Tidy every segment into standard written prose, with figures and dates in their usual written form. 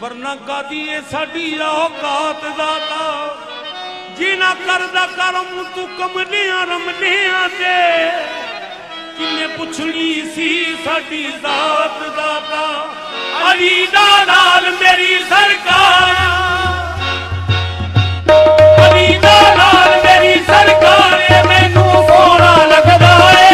ورنہ قادی ساڑی اوقات داتا جینا کردہ کرم تو کملیاں رملیاں دے کنے پچھڑی سی ساڑی ذات داتا علی دالال میری سرکار علی دالال میری سرکار مینوں سونا لگدا اے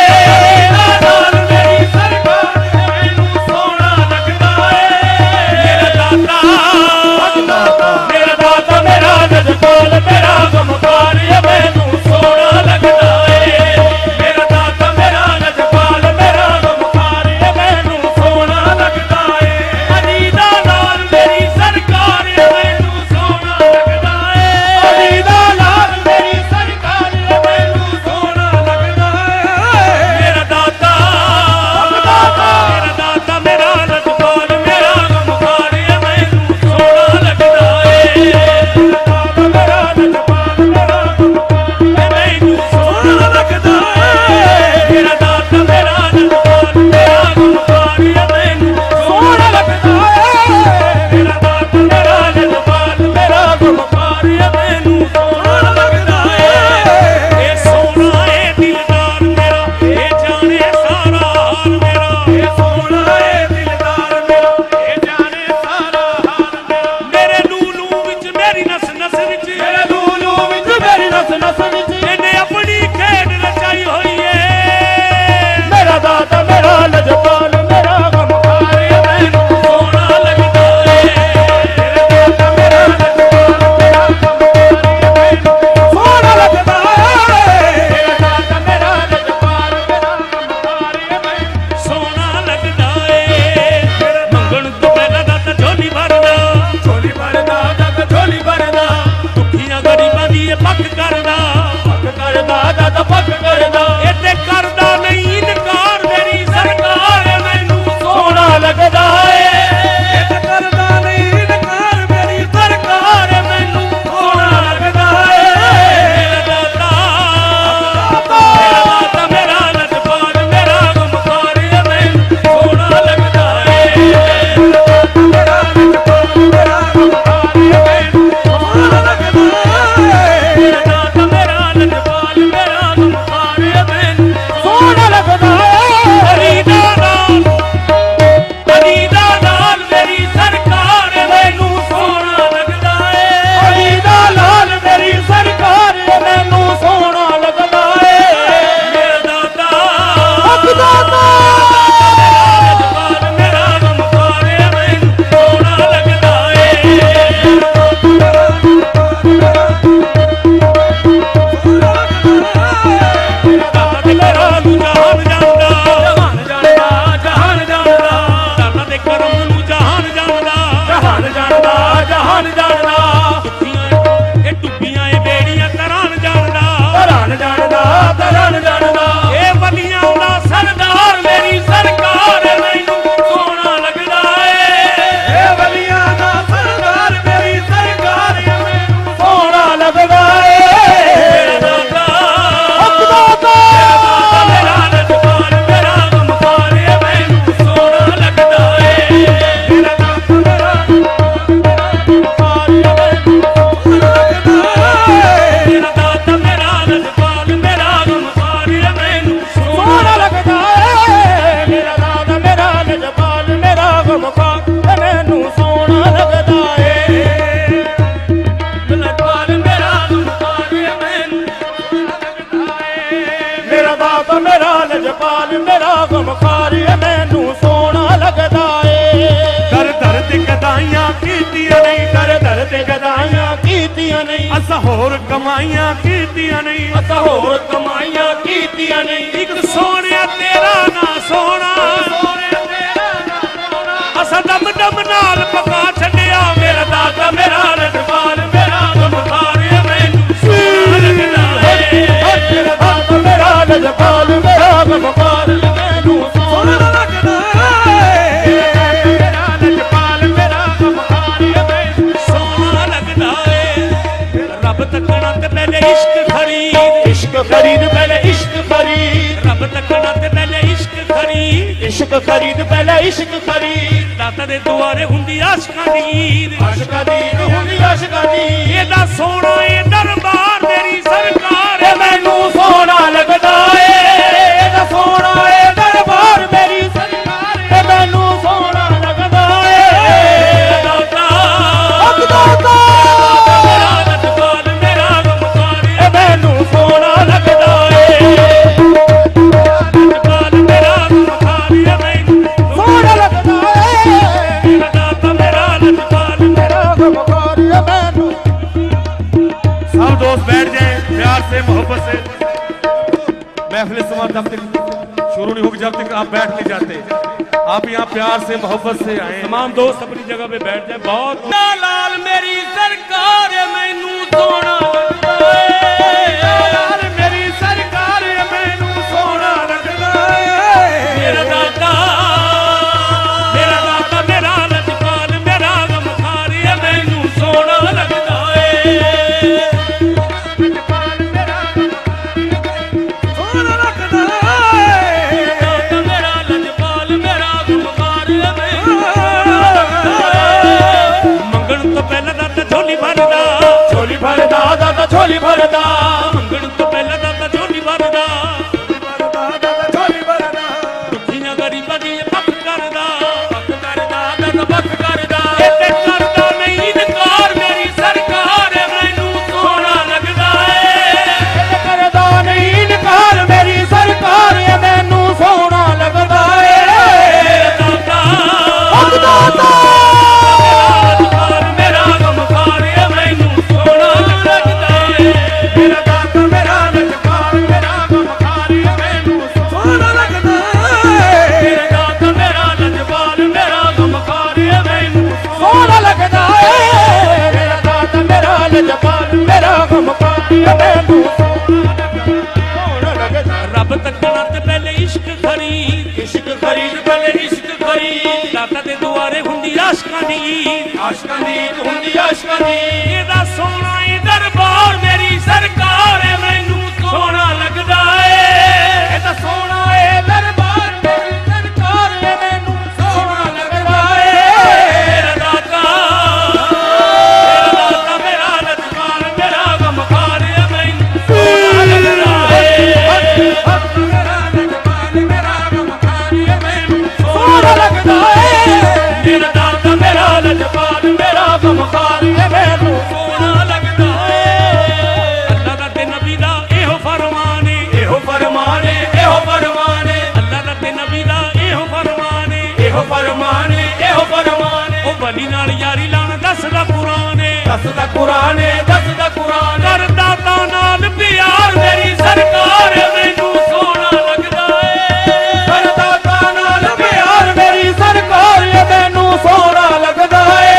मेरा गमखार मैनू सोना लगता है। दर दर्द गदाइया कीतिया नहीं, दर दर्द गदाइया कीतिया नहीं, असा होर कमाइया कीतिया नहीं, असा होर कमाइया कीतिया नहीं। एक सोने तेरा ना सोना, असा दम दम नाल पका छड्डिया मेरा दादा मेरा रजपाल मेरा गमखार मैनू सोना लगता है। मेरा दादा मेरा रजपाल मेरा गमखार मैनू सोना लगता है। मेरा रजपाल मेरा गमखार मैनू सोना लगता है। रब तकना ते पहले इश्क खरीद पहले इश्क खरीद, रब तकना ते पहले इश्क खरीद पहले इश्क खरीद। दाता दे दुआरे हुंदी आशकां दी, आशकां दी हुंदी आशकां दी। एदा सोना ए दरबार तेरी सरकार मैनू सोना लगदा ए। एदा सोना ए दरबार मेरी सरकार मैनू सोना लगदा ए। दाता दाता मेरा रजपाल मेरा गमखार मैनू सोना लगदा ए। बैठ जाए प्यार से मोहब्बत से, महफिल समाज तब तक शुरू नहीं होगी जब तक आप बैठ नहीं जाते। आप यहाँ प्यार से मोहब्बत से आए, तमाम दोस्त अपनी जगह पे बैठ जाए। बहुत लाल मेरी सरकार मैनू सोना लगदा ए, मेरी सरकार मैनू सोना लगदा ए। मेरा दाता मेरा रजपाल मेरा गमखार मैनू सोना लगदा ए। झोली भरदा मंगण तो पहला दाता झोली भरदा, झोली भरदा दुखियां गरीबां दी पक्क करदा, पक्क करदा दाता पक्क करदा। ते करदा नहीं इनकार मेरी सरकार मैनू सोना लगदा ए। ते करदा नहीं इनकार मेरी सरकार मैनू सोना लगदा ए। दाता हक दाता रब तकना ते पहले इश्क खरीद, इश्क खरीद पहले इश्क खरीद। दाता दे दुआरे हुंदी आशकां दी, आशकां दी हुंदी आशकां दी। एदा सोना ए दरबार मेरी सरकार मैनू सोना लगदा ए। एदा सोना ए दरबार मेरी सरकार मैनू सोना लगदा ए। वली नाल यारी लाना दसदा कुरान ए, दसदा कुरान ए, दसदा कुरान। कर दाता नाल प्यार मेरी सरकार मैनू सोना लगदा ए। कर दाता नाल प्यार मेरी सरकार मैनू सोना लगदा ए।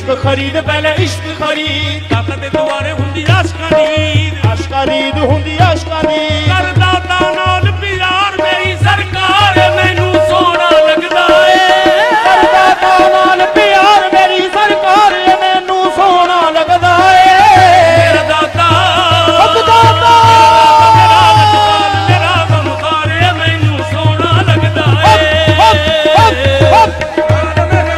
عشق خرید بله عشق خرید طاقت دوباره هندی عشق خرید عشق خرید هندی عشق خرید کردا تا نال پیار میری سرکار مینو سونا لگدا اے کردا تا نال پیار میری سرکار مینو سونا لگدا اے میرا داتا خدا دا میرا نال میرا غمخار مینو سونا لگدا اے سرکار مینو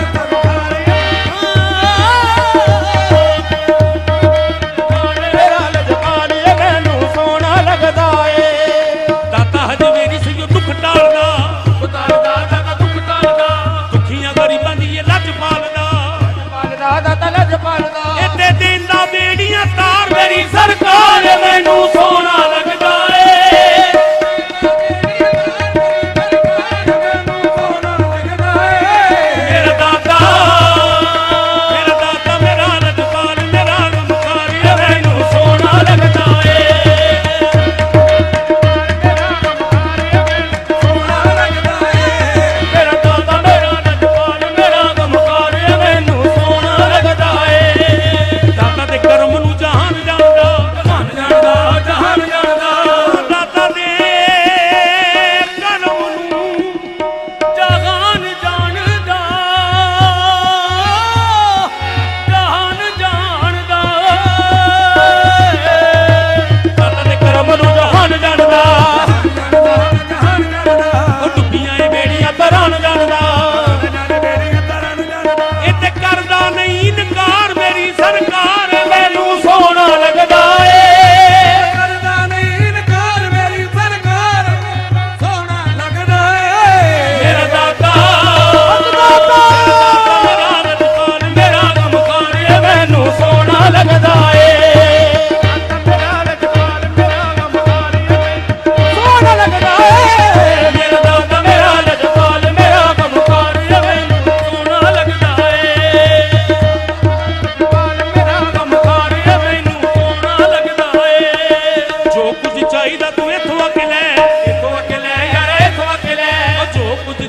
سونا لگدا میرا داتا میرا داتا میرا رجپال میرا غمخار مینو سونا لگدا میرا داتا میرا رجپال میرا غمخار مینو سونا لگدا داتا دے کرم نو